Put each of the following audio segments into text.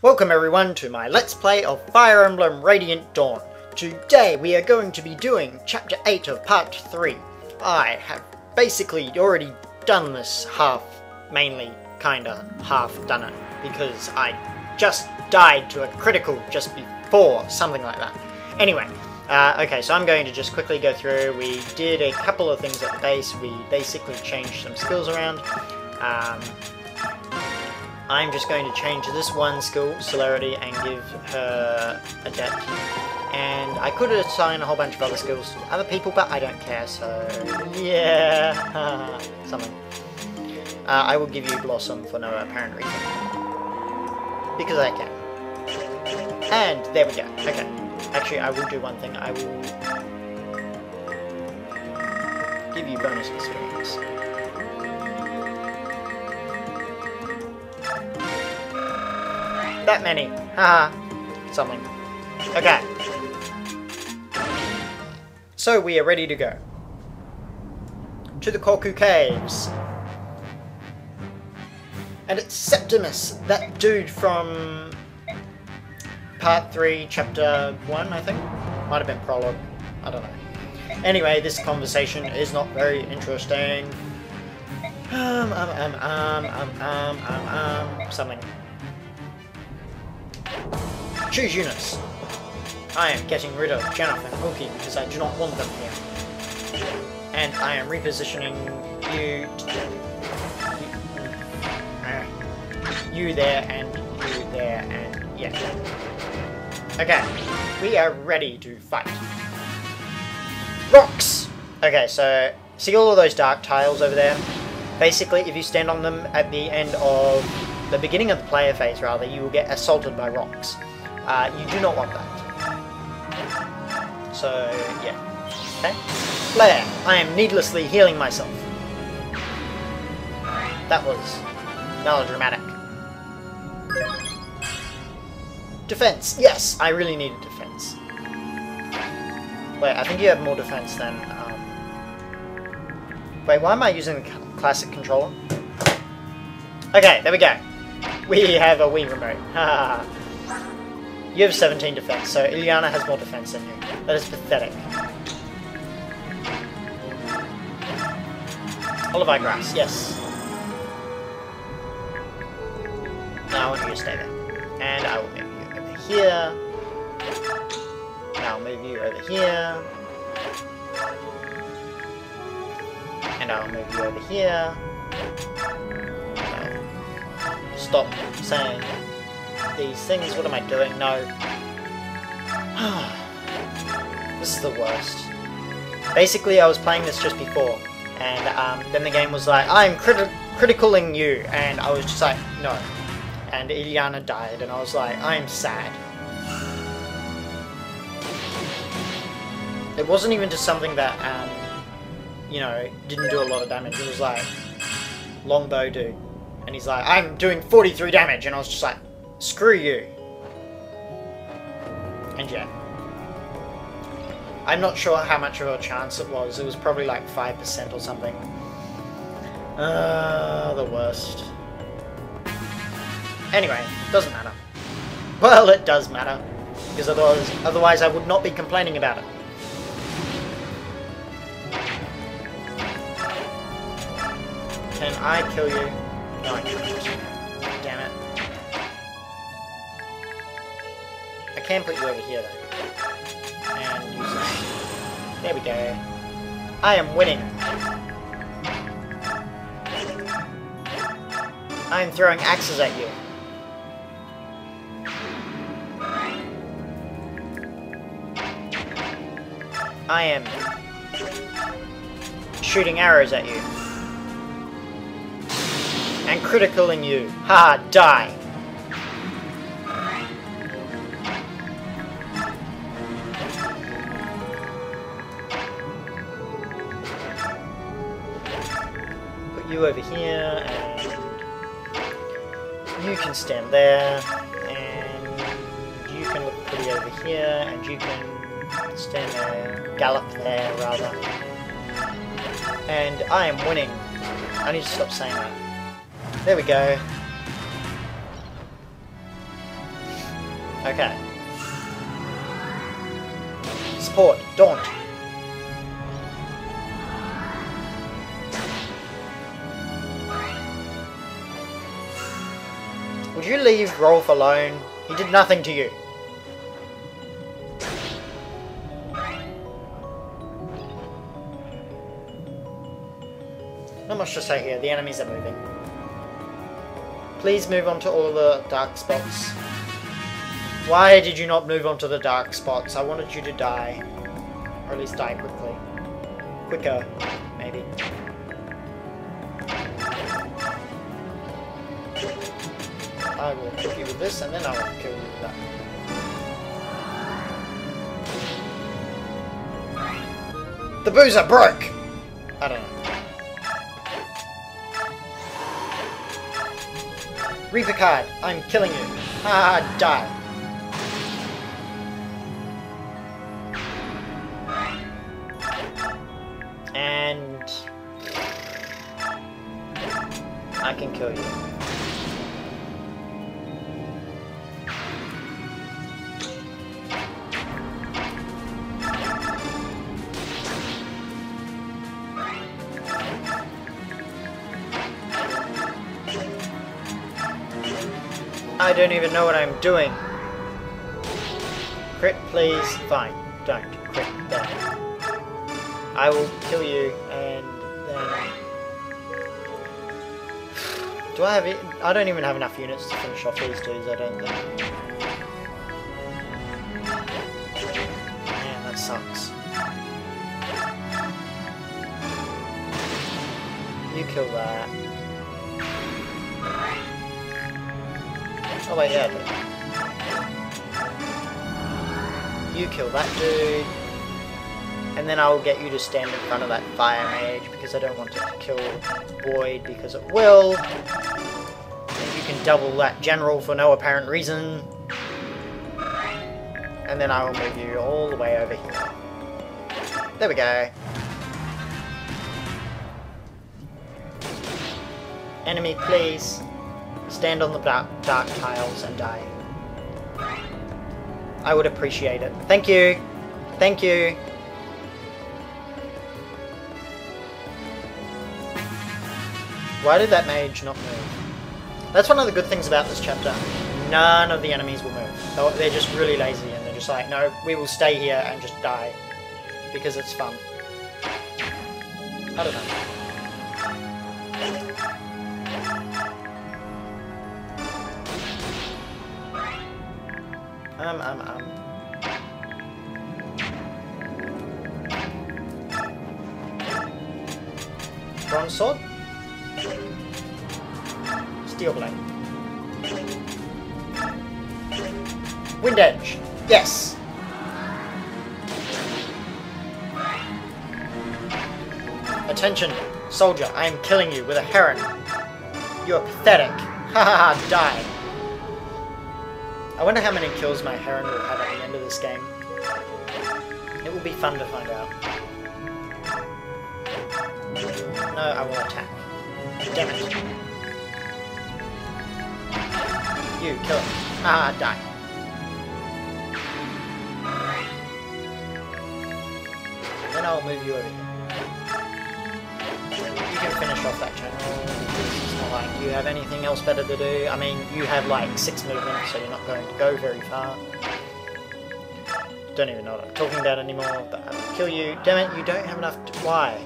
Welcome everyone to my Let's Play of Fire Emblem Radiant Dawn. Today we are going to be doing Chapter 8 of Part 3. I have basically already done this half done it, because I just died to a critical just before, something like that. Anyway, okay, so I'm going to just quickly go through. We did a couple of things at the base. We basically changed some skills around. I'm just going to change this one skill, Celerity, and give her Adept. And I could assign a whole bunch of other skills to other people, but I don't care, so yeah, something. I will give you Blossom for no apparent reason. Because I can. And there we go, okay. Actually, I will do one thing. I will give you bonus experience. That many. Haha. Something. Okay. So we are ready to go. To the Kauku Caves. And it's Septimus, that dude from Part 3, Chapter 1, I think? Might have been Prologue. I don't know. Anyway, this conversation is not very interesting. Something. Choose units. I am getting rid of Jenoff and Cookie because I do not want them here. And I am repositioning you to you there and you there and yeah. Okay, we are ready to fight. Rocks! Okay, so see all of those dark tiles over there? Basically, if you stand on them at the end of the beginning of the player phase, rather, you will get assaulted by rocks. You do not want that. So, yeah. Okay. Flare! I am needlessly healing myself. That was melodramatic. Defense! Yes! I really needed defense. Wait, I think you have more defense than... Wait, why am I using the classic controller? Okay, there we go. We have a Wii remote. Haha. You have 17 defense, so Iliana has more defense than you. That is pathetic. Olive grass, yes. Now I want you to stay there. And I will move you over here. Now I'll move you over here. And I'll move you over here. Stop saying these things. What am I doing? No. This is the worst. Basically, I was playing this just before, and then the game was like, I'm criticaling you, and I was just like, no. And Iliana died, and I was like, I am sad. It wasn't even just something that, you know, didn't do a lot of damage. It was like, Longbow dude. And he's like, I'm doing 43 damage, and I was just like, screw you. And yeah. I'm not sure how much of a chance it was. It was probably like 5% or something. The worst. Anyway, doesn't matter. Well, it does matter. Because otherwise I would not be complaining about it. Can I kill you? No, I can't. Damn it. I can put you over here though. And use that. There we go. I am winning. I am throwing axes at you. I am shooting arrows at you. And criticaling you. Ha, die. Put you over here, and you can stand there, and you can look pretty over here, and you can stand there, gallop there, rather. And I am winning. I need to stop saying that. There we go. Okay. Support, Dawn. Would you leave Rolf alone? He did nothing to you. Not much to say here, the enemies are moving. Please move on to all the dark spots. Why did you not move on to the dark spots? I wanted you to die. Or at least die quickly. Quicker, maybe. I will kill you with this, and then I will kill you with that. The boozer broke! I don't know. Reaper card, I'm killing you. Ah, die. And I can kill you. I don't even know what I'm doing. Crit, please. Fine. Don't. Crit. There. I will kill you, and then... Do I have it? I don't even have enough units to finish off these dudes, I don't think. Man, that sucks. You kill that. Oh wait, yeah. You kill that dude. And then I'll get you to stand in front of that fire mage because I don't want to kill Boyd because it will. And you can double that general for no apparent reason. And then I will move you all the way over here. There we go. Enemy, please. Stand on the dark tiles and die. I would appreciate it. Thank you! Thank you! Why did that mage not move? That's one of the good things about this chapter. None of the enemies will move. They're just really lazy and they're just like, no, we will stay here and just die. Because it's fun. I don't know. Bronze sword? Steel blade. Wind edge! Yes! Attention, soldier, I am killing you with a heron. You are pathetic. Ha ha, die. I wonder how many kills my heron will have at the end of this game. It will be fun to find out. No, I will attack. Damn it. You, kill it. Ah, die. Then I'll move you over here. You can finish off that channel. Like, you have anything else better to do? I mean, you have like 6 movements, so you're not going to go very far. Don't even know what I'm talking about anymore, but I will kill you. Damn it, you don't have enough to fly.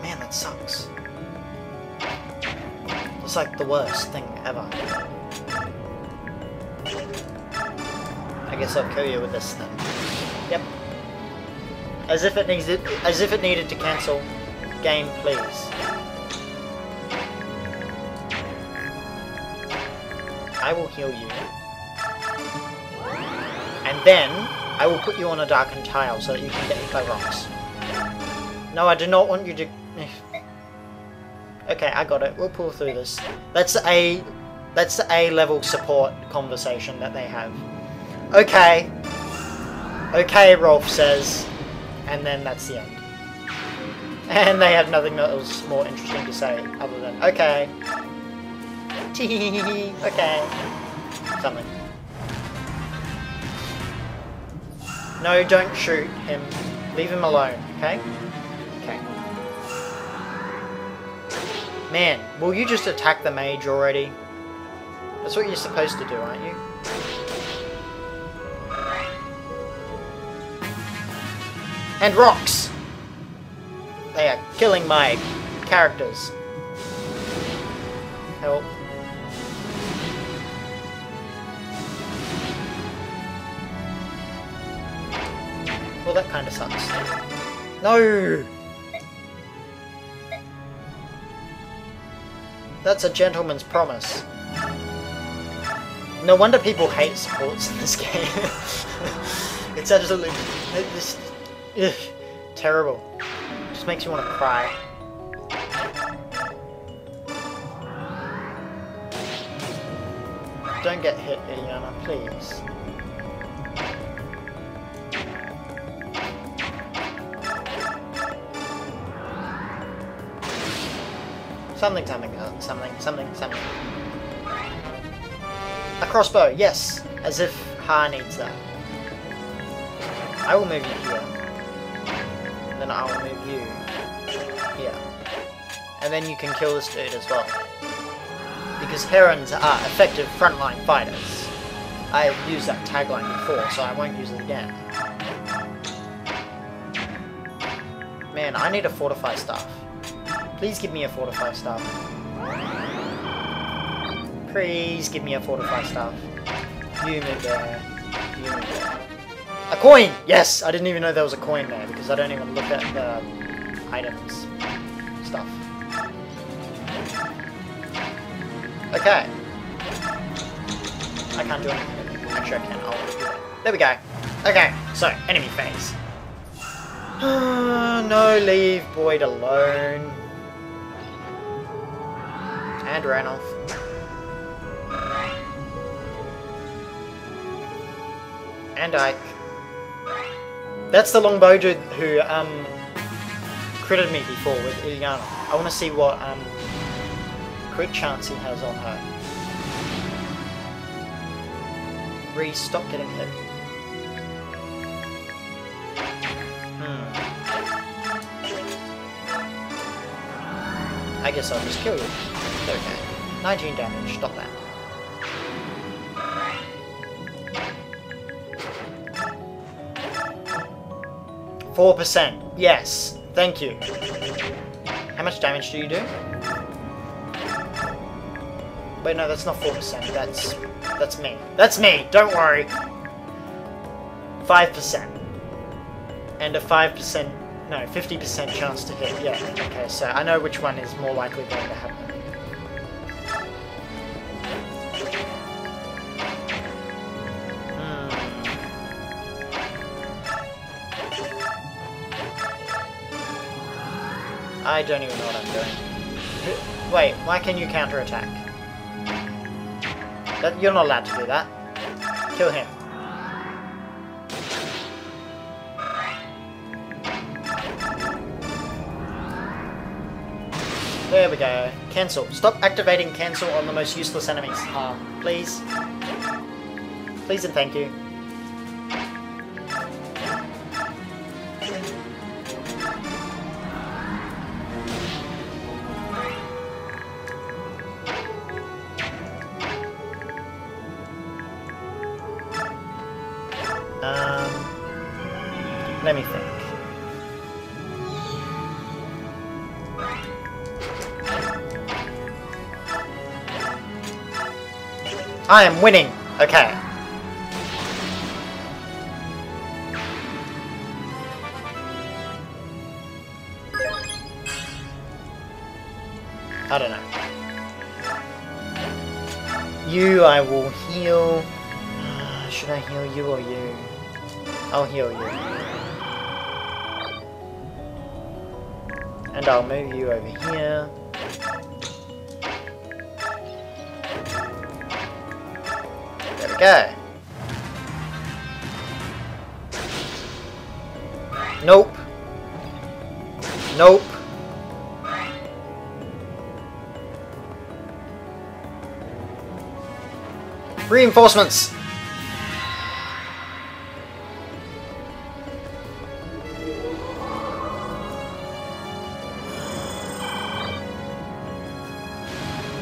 Man, that sucks. It's like the worst thing ever. I guess I'll kill you with this thing. Yep. As if it needed to cancel. Game, please. I will heal you. And then, I will put you on a darkened tile so that you can get hit by rocks. No, I do not want you to... Okay, I got it. We'll pull through this. That's the A level support conversation that they have. Okay. Okay, Rolf says... And then that's the end. And they have nothing that was more interesting to say other than, okay. Okay. Something. No, don't shoot him. Leave him alone, okay? Okay. Man, will you just attack the mage already? That's what you're supposed to do, aren't you? And rocks! They are killing my characters. Help. Well, that kind of sucks. No! That's a gentleman's promise. No wonder people hate supports in this game. It's absolutely... It's, ugh, terrible. Just makes you want to cry. Don't get hit, Iliana, please. Something, something, something, something, something. A crossbow, yes! As if Haar needs that. I will move you here. Then I will move you here. And then you can kill this dude as well. Because herons are effective frontline fighters. I've used that tagline before, so I won't use it again. Man, I need a fortify staff. Please give me a fortify staff. Please give me a fortify staff. You move there. You move there. A coin! Yes! I didn't even know there was a coin there, because I don't even look at the items. Stuff. Okay. I can't do anything. Actually, I can. I'll... There we go. Okay, so, enemy phase. No, leave Boyd alone. And Ranulf. And Ike. That's the Longbow dude who critted me before with Iliana. I want to see what crit chance he has on her. Ree, stop getting hit. Hmm. I guess I'll just kill you. Okay. 19 damage. Stop that. %. Yes. Thank you. How much damage do you do? Wait, no, that's not 4%. That's me. That's me! Don't worry! 5%. And a 5%... No, 50% chance to hit. Yeah, okay, so I know which one is more likely going to happen. I don't even know what I'm doing. Wait, why can you counterattack? That, you're not allowed to do that. Kill him. There we go. Cancel. Stop activating cancel on the most useless enemies. Please. Please and thank you. Let me think. I am winning! Okay. I don't know. You, I will heal. Should I heal you or you? I'll heal you. And I'll move you over here. There we go. Nope. Nope. Reinforcements!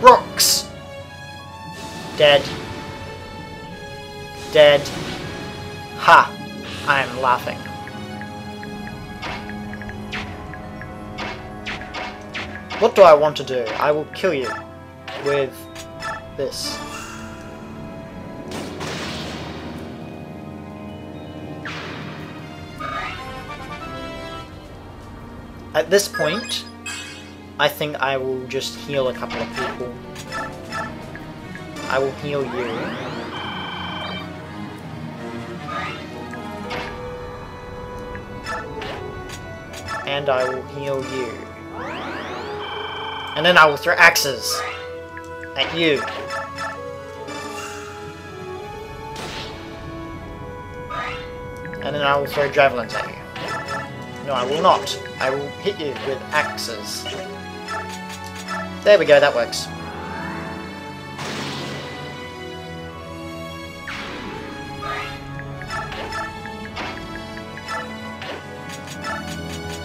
Rocks! Dead. Dead. Ha! I am laughing. What do I want to do? I will kill you with this. At this point, I think I will just heal a couple of people. I will heal you. And I will heal you. And then I will throw axes at you. And then I will throw javelins at you. No, I will not. I will hit you with axes. There we go, that works.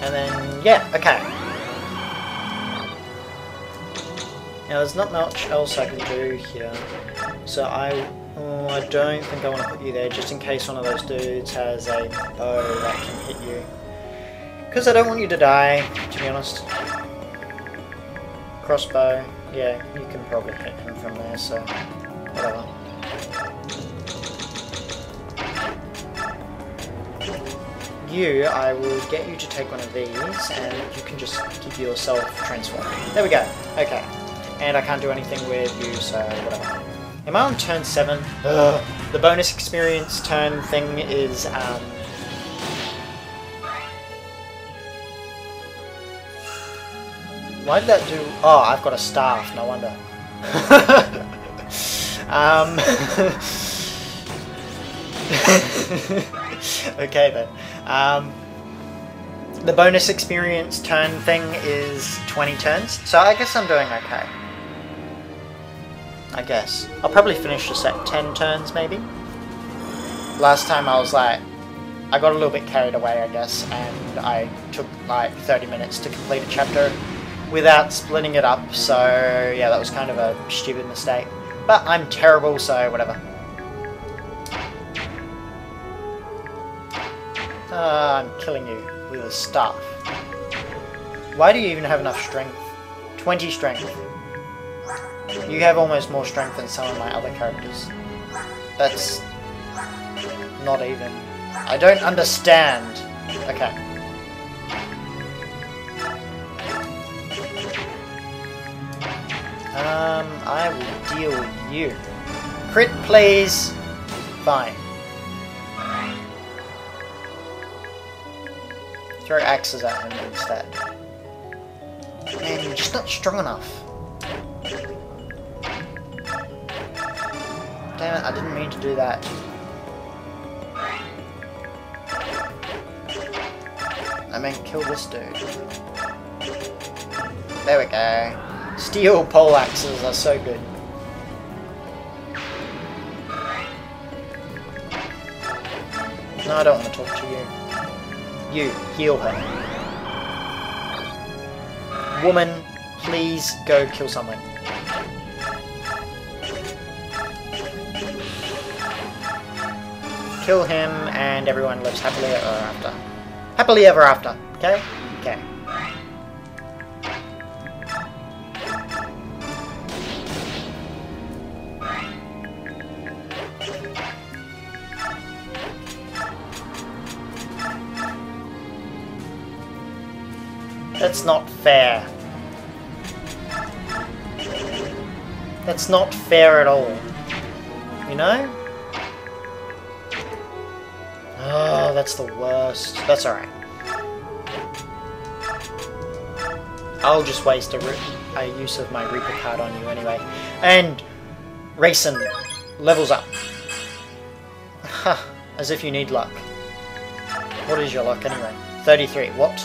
And then, yeah, okay. Now there's not much else I can do here. So I don't think I want to put you there, just in case one of those dudes has a bow that can hit you. Because I don't want you to die, to be honest. Crossbow, yeah, you can probably hit him from there, so whatever. You, I will get you to take one of these, and you can just keep yourself transformed. There we go, okay. And I can't do anything with you, so whatever. Am I on turn 7? Ugh. The bonus experience turn thing is, why did that do... Oh, I've got a staff, no wonder. Okay then. The bonus experience turn thing is 20 turns, so I guess I'm doing okay. I guess. I'll probably finish this at 10 turns, maybe? Last time I was like... I got a little bit carried away, I guess, and I took like 30 minutes to complete a chapter without splitting it up, so yeah, that was kind of a stupid mistake. But I'm terrible, so whatever. I'm killing you with a staff. Why do you even have enough strength? 20 strength. You have almost more strength than some of my other characters. That's... not even... I don't understand. Okay. I will deal with you. Crit, please! Fine. Throw axes at him instead. Man, you're just not strong enough. Damn it, I didn't mean to do that. I meant kill this dude. There we go. Steel pole axes are so good. No, I don't want to talk to you. You, heal her. Woman, please go kill someone. Kill him and everyone lives happily ever after. Happily ever after, okay? Okay. That's not fair. That's not fair at all. You know? Oh, that's the worst. That's alright. I'll just waste a use of my Reaper card on you anyway. And Racine levels up. Huh. As if you need luck. What is your luck anyway? 33. What?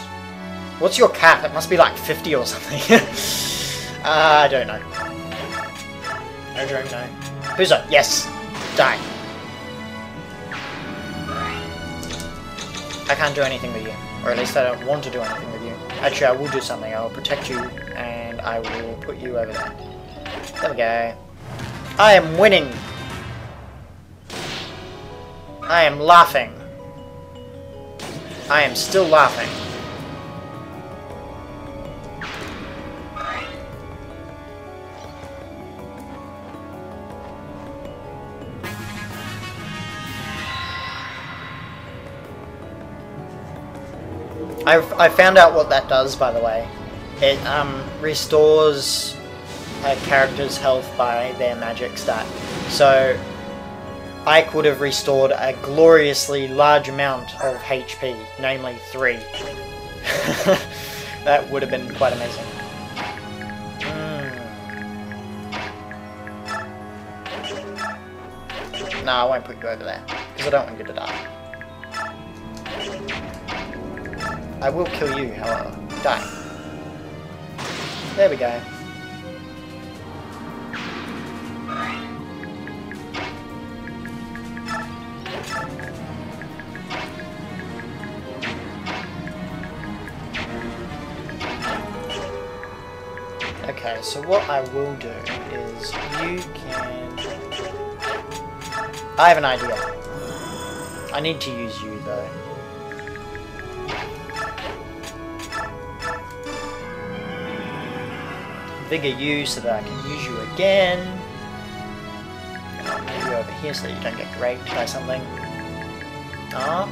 What's your cap? It must be like 50 or something. I don't know. No drone, no. Buzo, yes. Die. I can't do anything with you. Or at least I don't want to do anything with you. Actually, I will do something. I will protect you, and I will put you over there. There we go. I am winning. I am laughing. I am still laughing. I found out what that does, by the way. It restores a character's health by their magic stat. So Ike would have restored a gloriously large amount of HP, namely 3. That would have been quite amazing. Mm. No, I won't put you over there, because I don't want you to die. I will kill you, however. Die. There we go. Okay, so what I will do is you can... I have an idea. I need to use you, though. Vigor you so that I can use you again. And I'll move you over here so that you don't get raped by something. Ah.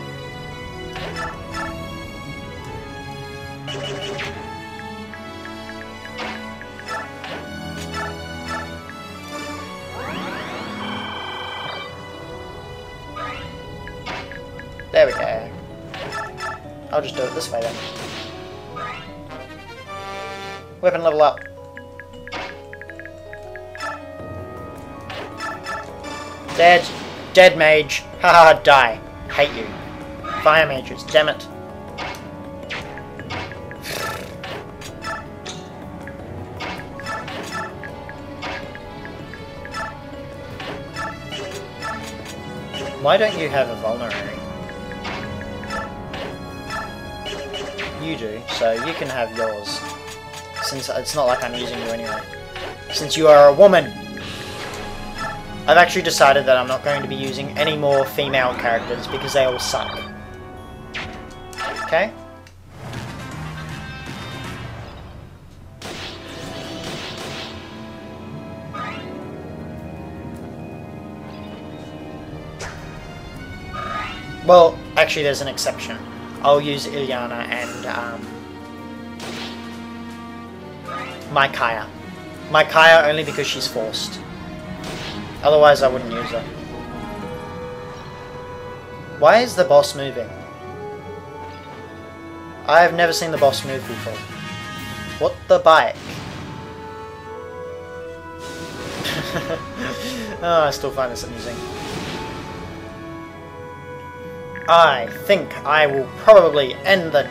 There we go. I'll just do it this way then. Weapon level up. Dead. Dead mage. Haha, die. Hate you. Fire mages, damn it. Why don't you have a vulnerary? You do, so you can have yours. Since it's not like I'm using you anyway. Since you are a woman! I've actually decided that I'm not going to be using any more female characters because they all suck. Okay? Well, actually there's an exception. I'll use Iliana and Micaiah. Micaiah only because she's forced. Otherwise I wouldn't use her. Why is the boss moving? I have never seen the boss move before. What the bike? Oh, I still find this amusing. I think I will probably end the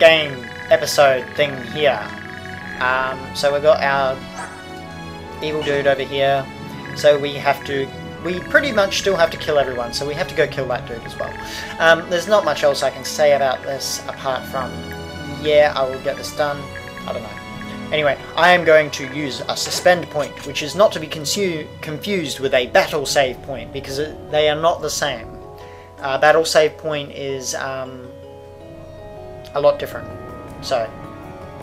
game episode thing here. So we've got our evil dude over here. So we pretty much still have to kill everyone. So we have to go kill that dude as well. There's not much else I can say about this apart from, yeah, I will get this done. I don't know. Anyway, I am going to use a suspend point, which is not to be confused with a battle save point because they are not the same. Battle save point is a lot different. So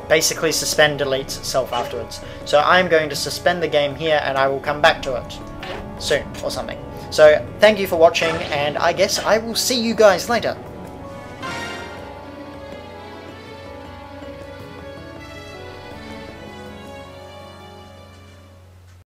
basically suspend deletes itself afterwards. So I'm going to suspend the game here and I will come back to it soon or something. So thank you for watching and I guess I will see you guys later.